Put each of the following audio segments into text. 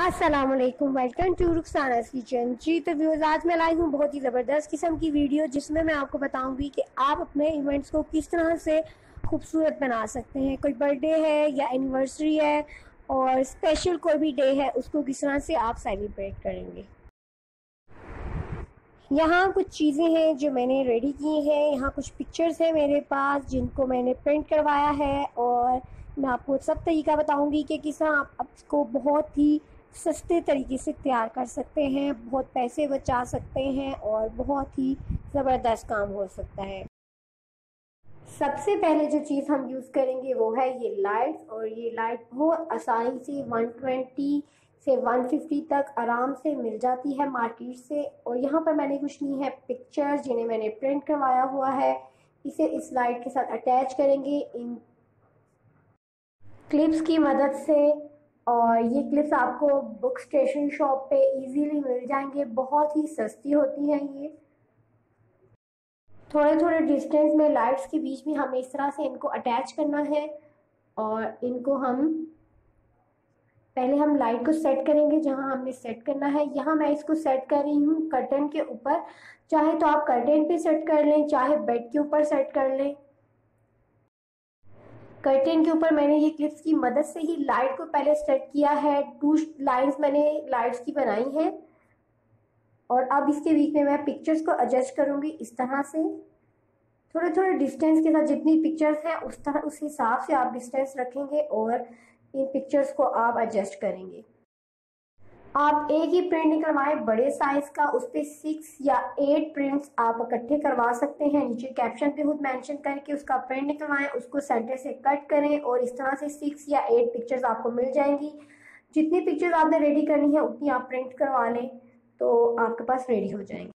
अस्सलाम वालेकुम, welcome to Rukhsana's kitchen. जी तो व्यूअर्स, आज मैं लाई हूँ बहुत ही ज़बरदस्त किस्म की वीडियो जिसमें मैं आपको बताऊंगी कि आप अपने इवेंट्स को किस तरह से खूबसूरत बना सकते हैं। कोई बर्थडे है या एनिवर्सरी है और स्पेशल कोई भी डे है, उसको किस तरह से आप सेलिब्रेट करेंगे। यहाँ कुछ चीज़ें हैं जो मैंने रेडी की हैं। यहाँ कुछ पिक्चर्स हैं मेरे पास जिनको मैंने प्रिंट करवाया है और मैं आपको सब तरीका बताऊंगी कि किस तरह आप इसको बहुत ही सस्ते तरीके से तैयार कर सकते हैं, बहुत पैसे बचा सकते हैं और बहुत ही ज़बरदस्त काम हो सकता है। सबसे पहले जो चीज़ हम यूज़ करेंगे वो है ये लाइट्स, और ये लाइट बहुत आसानी से 120 से 150 तक आराम से मिल जाती है मार्केट से। और यहाँ पर मैंने कुछ ली है पिक्चर्स जिन्हें मैंने प्रिंट करवाया हुआ है। इसे इस लाइट के साथ अटैच करेंगे इन क्लिप्स की मदद से, और ये क्लिप्स आपको बुक स्टेशन शॉप पे इजीली मिल जाएंगे, बहुत ही सस्ती होती हैं ये। थोड़े थोड़े डिस्टेंस में लाइट्स के बीच में हमें इस तरह से इनको अटैच करना है और इनको हम पहले हम लाइट को सेट करेंगे जहां हमने सेट करना है। यहाँ मैं इसको सेट कर रही हूँ कर्टन के ऊपर, चाहे तो आप कर्टन पे सेट कर लें, चाहे बेड के ऊपर सेट कर लें। कर्टन के ऊपर मैंने ये क्लिप्स की मदद से ही लाइट को पहले सेट किया है। 2 लाइंस मैंने लाइट्स की बनाई हैं और अब इसके बीच में मैं पिक्चर्स को एडजस्ट करूँगी इस तरह से। थोड़े थोड़े डिस्टेंस के साथ जितनी पिक्चर्स हैं उस हिसाब से आप डिस्टेंस रखेंगे और इन पिक्चर्स को आप एडजस्ट करेंगे। आप एक ही प्रिंट निकलवाएँ बड़े साइज़ का, उस पर 6 या 8 प्रिंट्स आप इकट्ठे करवा सकते हैं। नीचे कैप्शन पे खुद मेंशन करके उसका प्रिंट निकलवाएँ, उसको सेंटर से कट करें और इस तरह से 6 या 8 पिक्चर्स आपको मिल जाएंगी। जितनी पिक्चर्स आपने रेडी करनी है उतनी आप प्रिंट करवा लें तो आपके पास रेडी हो जाएंगे।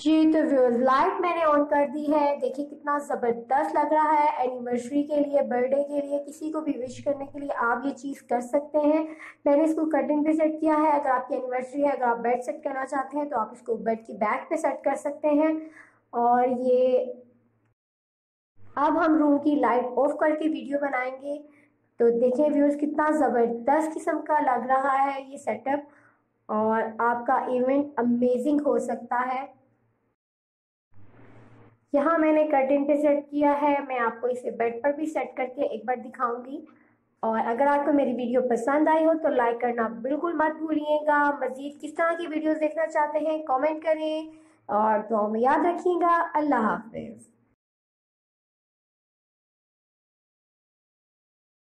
जी तो व्यूअर्स, लाइट मैंने ऑन कर दी है, देखिए कितना ज़बरदस्त लग रहा है। एनिवर्सरी के लिए, बर्थडे के लिए, किसी को भी विश करने के लिए आप ये चीज़ कर सकते हैं। मैंने इसको कर्टन पे सेट किया है। अगर आपकी एनिवर्सरी है, अगर आप बेड सेट करना चाहते हैं तो आप इसको बेड की बैक पे सेट कर सकते हैं। और ये अब हम रूम की लाइट ऑफ करके वीडियो बनाएंगे तो देखें व्यूअर्स कितना ज़बरदस्त किस्म का लग रहा है ये सेटअप और आपका इवेंट अमेजिंग हो सकता है। यहाँ मैंने कर्टन पे सेट किया है, मैं आपको इसे बेड पर भी सेट करके एक बार दिखाऊंगी। और अगर आपको मेरी वीडियो पसंद आई हो तो लाइक करना बिल्कुल मत भूलिएगा। मज़ीद किस तरह की वीडियोस देखना चाहते हैं कमेंट करें और दुआ में याद रखिएगा। अल्लाह हाफिज़।